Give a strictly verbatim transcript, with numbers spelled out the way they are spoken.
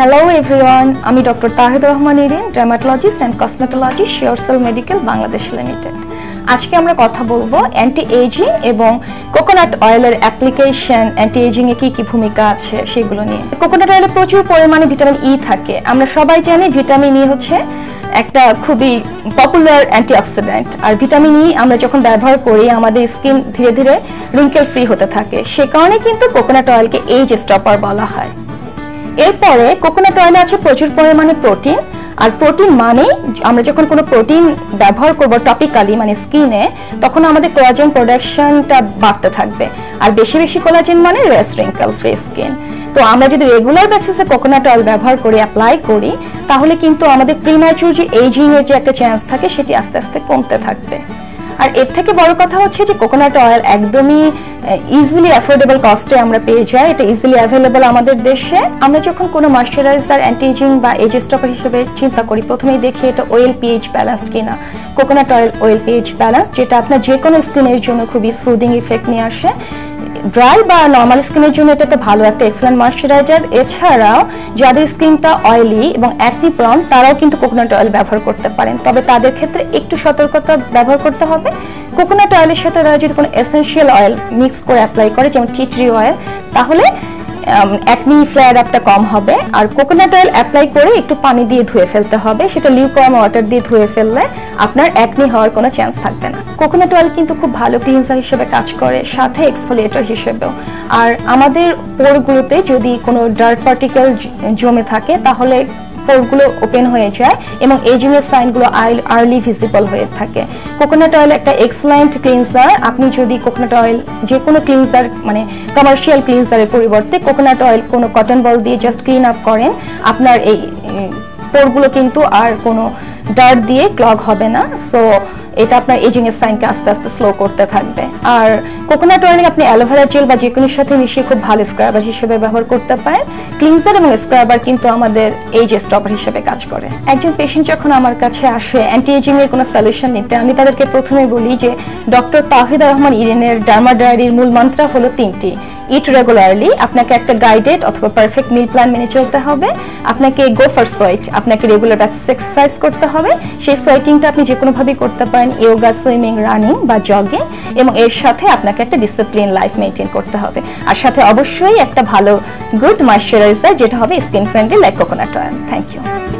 Hello everyone, I am Doctor Tahida Rahman Irin, Dermatologist and Cosmetologist, Shajgoj Medical, Bangladesh Limited. আজকে আমরা কথা বলবো anti ageing এবং coconut অয়েলের অ্যাপ্লিকেশন অ্যান্টি এজিং এ কি কি ভূমিকা আছে সেগুলো নিয়ে। কোকোনাট অয়েলে প্রচুর পরিমাণে ভিটামিন ই থাকে। আমরা সবাই জানি ভিটামিন ই হচ্ছে একটা খুবই পপুলার অ্যান্টিঅক্সিডেন্ট। আর ভিটামিন ই আমরা যখন ব্যবহার করি আমাদের স্কিন ধীরে ধীরে রিঙ্কেল ফ্রি হতে থাকে। সে কারণে কিন্তু কোকোনাট অয়েলকে এজ স্টপার বলা হয়। এরপরে কোকোনাট অয়েলে আছে প্রচুর পরিমাণে প্রোটিন। আর প্রোটিন মানে আমরা যখন কোনো প্রোটিন ব্যবহার করব টপিক্যালি মানে স্কিনে, তখন আমাদের কোলাজেন প্রোডাকশনটা বাড়তে থাকবে। আর বেশি বেশি কোলাজেন মানে রেস রিঙ্কেল ফ্রি স্কিন। তো আমরা যদি রেগুলার বেসিসে কোকোনাট অয়েল ব্যবহার করে অ্যাপ্লাই করি, তাহলে কিন্তু আমাদের প্রিম্যাচুর যে এজিং এর যে একটা চান্স থাকে সেটি আস্তে আস্তে কমতে থাকবে। আর এর থেকে বড় কথা হচ্ছে যে কোকোনাট অয়েল একদমই ইজিলি অ্যাফোর্ডেবল কস্টে আমরা পেয়ে যাই। এটা ইজিলি অ্যাভেলেবল আমাদের দেশে। আমরা যখন কোনো ময়শ্চারাইজার অ্যান্টিএজিং বা এজ স্টপার হিসেবে চিন্তা করি, প্রথমেই দেখি এটা অয়েল পিএইচ ব্যালেন্সড কিনা। Coconut oil oil pH balance, যেটা আপনার যে কোনো স্কিনের জন্য খুবই সুদিং ইফেক্ট নিয়ে আসে। ড্রাই বা নর্মাল স্কিনের জন্য এটাতে ভালো একটা এক্সেলেন্ট ময়শ্চারাইজার। এছাড়াও যাদের স্কিনটা অয়েলি এবং অ্যাকনি প্রন, তারাও কিন্তু কোকোনাট অয়েল ব্যবহার করতে পারেন। তবে তাদের ক্ষেত্রে একটু সতর্কতা ব্যবহার করতে হবে। কোকোনাট অয়েলের সাথে তারা যদি কোনো এসেন্সিয়াল অয়েল মিক্স করে অ্যাপ্লাই করে, যেমন টি ট্রি অয়েল, তাহলে অ্যাকনি ফ্লেয়ার আপটা কম হবে। আর কোকোনাট অয়েল অ্যাপ্লাই করে একটু পানি দিয়ে ধুয়ে ফেলতে হবে। সেটা লিউকওয়ার্ম ওয়াটার দিয়ে ধুয়ে ফেললে আপনার অ্যাকনি হওয়ার কোনো চান্স থাকবে না। কোকোনাট অয়েল কিন্তু খুব ভালো ক্লিনজার হিসেবে কাজ করে, সাথে এক্সফোলিয়েটর হিসেবেও। আর আমাদের পোরগুলোতে যদি কোনো ডার্ট পার্টিকেল জমে থাকে, তাহলে পোরগুলো ওপেন হয়ে যায় এবং এজিং এর সাইনগুলো আর্লি ভিজিবল হয়ে থাকে। কোকোনাট অয়েল একটা এক্সেলেন্ট ক্লিনজার। আপনি যদি কোকোনাট অয়েল যে কোনো ক্লিনজার মানে কমার্শিয়াল ক্লিনজারের পরিবর্তে কোকোনাট অয়েল কোনো কটন বল দিয়ে জাস্ট ক্লিন আপ করেন, আপনার এই পোরগুলো কিন্তু আর কোনো ডার্ট দিয়ে ক্লগ হবে না। সো এটা আপনার এজিং এর সাইনকে আস্তে আস্তে স্লো করতে থাকবে। আর কোকোনাট অয়েল আপনি অ্যালোভেরা জেল বা যে কোনো সাথে মিশিয়ে খুব ভালো স্ক্রাবার হিসেবে ব্যবহার করতে পারেন। ক্লিনজার এবং স্ক্রাবার কিন্তু আমাদের এজ স্টপার হিসেবে কাজ করে। একজন পেশেন্ট যখন আমার কাছে আসে অ্যান্টি এজিং এর কোনো সলিউশন নিতে, আমি তাদেরকে প্রথমে বলি যে ডক্টর তাহিদা রহমান ইরিনের ডার্মা ডায়েরির মূল মন্ত্র হলো তিনটি। ইট রেগুলারলি, আপনাকে একটা গাইডেড অথবা পারফেক্ট মিল প্ল্যান মেনে চলতে হবে। আপনাকে গো ফর সোয়েট, আপনাকে রেগুলার বেসিস এক্সারসাইজ করতে হবে। সেই সোয়েটিংটা আপনি যে কোনোভাবেই করতে পারেন, ইয়োগা, সুইমিং, রানিং বা জগিং। এবং এর সাথে আপনাকে একটা ডিসিপ্লিন লাইফ মেনটেন করতে হবে। আর সাথে অবশ্যই একটা ভালো গুড ময়শ্চারাইজার, যেটা হবে skin friendly like coconut oil. Thank you.